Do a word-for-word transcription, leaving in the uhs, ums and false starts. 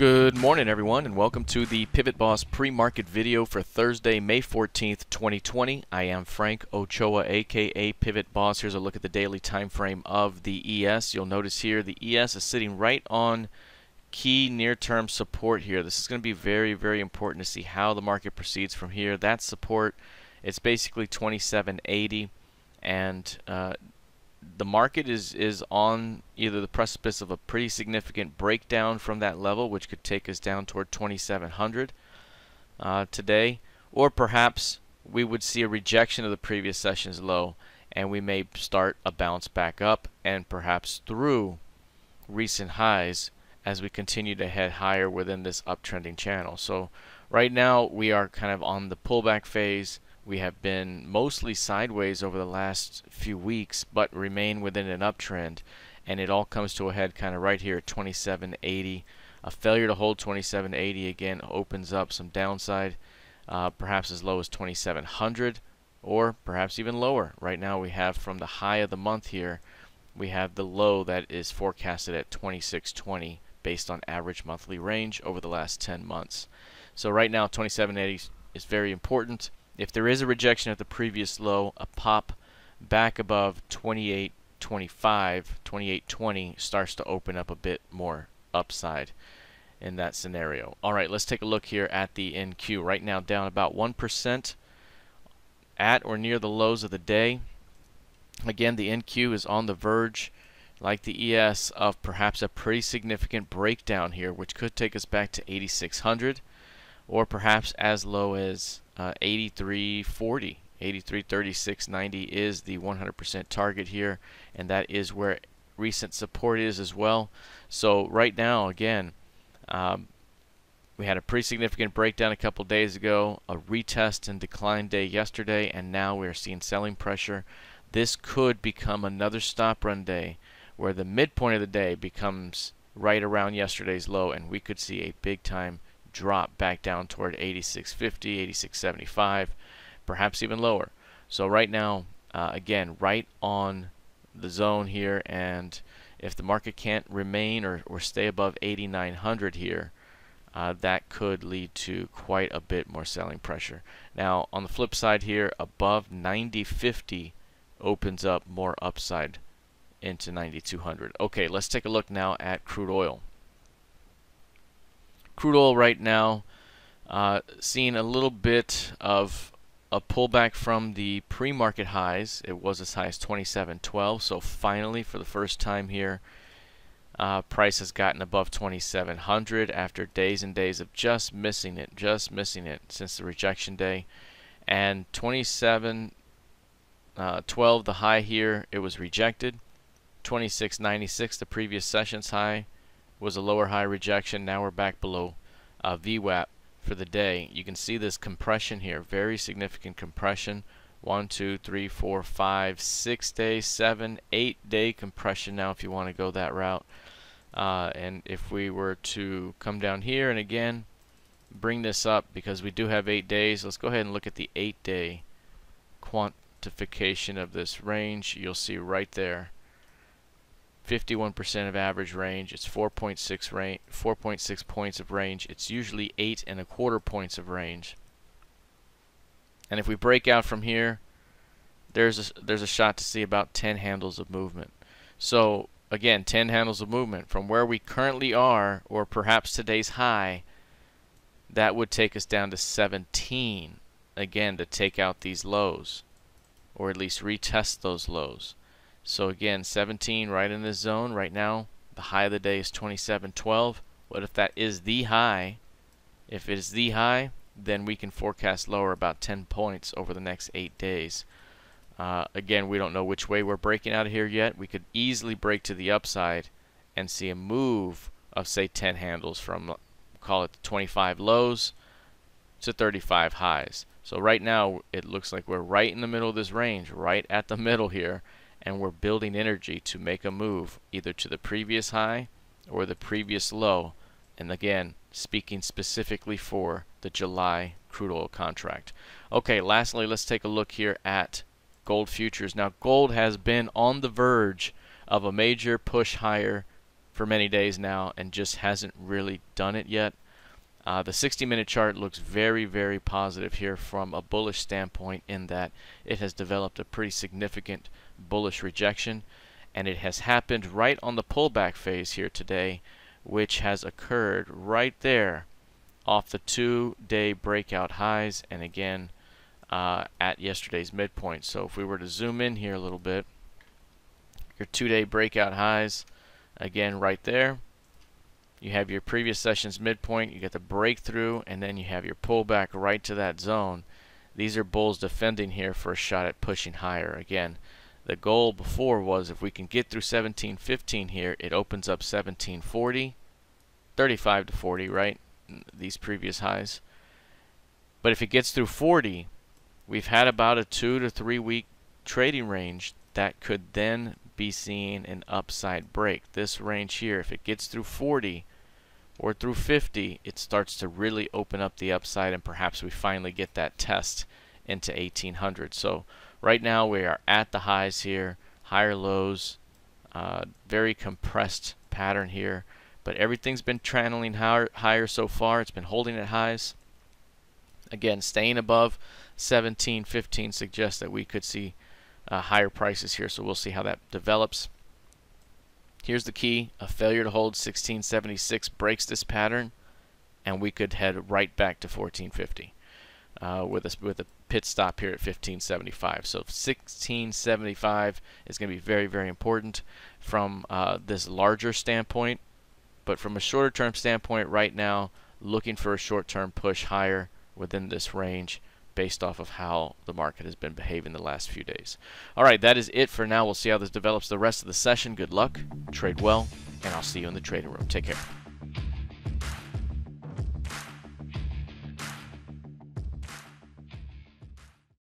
Good morning, everyone, and welcome to the Pivot Boss pre-market video for Thursday, May fourteenth, twenty twenty. I am Frank Ochoa, aka Pivot Boss. Here's a look at the daily time frame of the E S. You'll notice here the E S is sitting right on key near-term support here. This is going to be very, very important to see how the market proceeds from here. That support, it's basically twenty-seven eighty, and uh, the market is is on either the precipice of a pretty significant breakdown from that level, which could take us down toward twenty-seven hundred uh, today, or perhaps we would see a rejection of the previous session's low and we may start a bounce back up and perhaps through recent highs as we continue to head higher within this uptrending channel. So right now we are kind of on the pullback phase. We have been mostly sideways over the last few weeks, but remain within an uptrend, and it all comes to a head kind of right here at twenty-seven eighty. A failure to hold twenty-seven eighty again opens up some downside, uh, perhaps as low as twenty-seven hundred or perhaps even lower. Right now we have, from the high of the month here, we have the low that is forecasted at twenty-six twenty based on average monthly range over the last ten months. So right now twenty-seven eighty is very important. If there is a rejection at the previous low, a pop back above twenty-eight twenty-five, twenty-eight twenty starts to open up a bit more upside in that scenario. All right, let's take a look here at the N Q. Right now down about one percent at or near the lows of the day. Again, the N Q is on the verge, like the E S, of perhaps a pretty significant breakdown here, which could take us back to eighty-six hundred or perhaps as low as Uh, eighty-three forty, eighty-three thirty-six ninety is the one hundred percent target here, and that is where recent support is as well. So right now, again, um, we had a pretty significant breakdown a couple days ago, a retest and decline day yesterday, and now we're seeing selling pressure. This could become another stop run day where the midpoint of the day becomes right around yesterday's low, and we could see a big time drop back down toward eighty-six fifty, eighty-six seventy-five, perhaps even lower. So right now, uh, again, right on the zone here, and if the market can't remain or, or stay above eighty-nine hundred here, uh, that could lead to quite a bit more selling pressure. Now on the flip side here, above ninety fifty opens up more upside into ninety-two hundred. Okay, let's take a look now at crude oil. Crude oil right now uh, seeing a little bit of a pullback from the pre-market highs. It was as high as twenty-seven twelve, so finally for the first time here, uh, price has gotten above twenty-seven hundred after days and days of just missing it, just missing it since the rejection day. And twenty-seven twelve, the high here, it was rejected. twenty-six ninety-six, the previous session's high, was a lower high rejection. Now we're back below uh, V WAP for the day. You can see this compression here, very significant compression. One, two, three, four, five, six days, seven, eight day compression now if you want to go that route. Uh, and if we were to come down here and again bring this up, because we do have eight days, let's go ahead and look at the eight day quantification of this range. You'll see right there, fifty-one percent of average range. It's four point six range, four point six points of range. It's usually eight and a quarter points of range. And if we break out from here, there's a, there's a shot to see about ten handles of movement. So again, ten handles of movement from where we currently are, or perhaps today's high, that would take us down to seventeen again to take out these lows, or at least retest those lows. So again, seventeen right in this zone. Right now the high of the day is twenty-seven twelve. What if that is the high? If it is the high, then we can forecast lower about ten points over the next eight days. Uh, again, we don't know which way we're breaking out of here yet. We could easily break to the upside and see a move of, say, ten handles from, call it, twenty-five lows to thirty-five highs. So right now it looks like we're right in the middle of this range, right at the middle here, and we're building energy to make a move either to the previous high or the previous low. And again, speaking specifically for the July crude oil contract. Okay, lastly, let's take a look here at gold futures. Now gold has been on the verge of a major push higher for many days now and just hasn't really done it yet. Uh, the sixty minute chart looks very, very positive here from a bullish standpoint, in that it has developed a pretty significant bullish rejection, and it has happened right on the pullback phase here today, which has occurred right there off the two-day breakout highs and again uh, at yesterday's midpoint. So if we were to zoom in here a little bit, your two-day breakout highs again right there. You have your previous session's midpoint, you get the breakthrough, and then you have your pullback right to that zone. These are bulls defending here for a shot at pushing higher. Again, the goal before was if we can get through seventeen fifteen here, it opens up seventeen forty, thirty-five to forty, right? These previous highs. But if it gets through forty, we've had about a two to three week trading range that could then be seeing an upside break. This range here, if it gets through forty or through fifty, it starts to really open up the upside, and perhaps we finally get that test into eighteen hundred. So right now we are at the highs here, higher lows, uh, very compressed pattern here, but everything's been channeling higher, higher so far. It's been holding at highs. Again, staying above seventeen fifteen suggests that we could see Uh, higher prices here, so we'll see how that develops. Here's the key: a failure to hold sixteen seventy-six breaks this pattern, and we could head right back to fourteen fifty uh, with a with a pit stop here at fifteen seventy-five. So sixteen seventy-five is going to be very, very important from uh, this larger standpoint, but from a shorter term standpoint, right now looking for a short term push higher within this range, based off of how the market has been behaving the last few days. All right, that is it for now. We'll see how this develops the rest of the session. Good luck, trade well, and I'll see you in the trading room. Take care.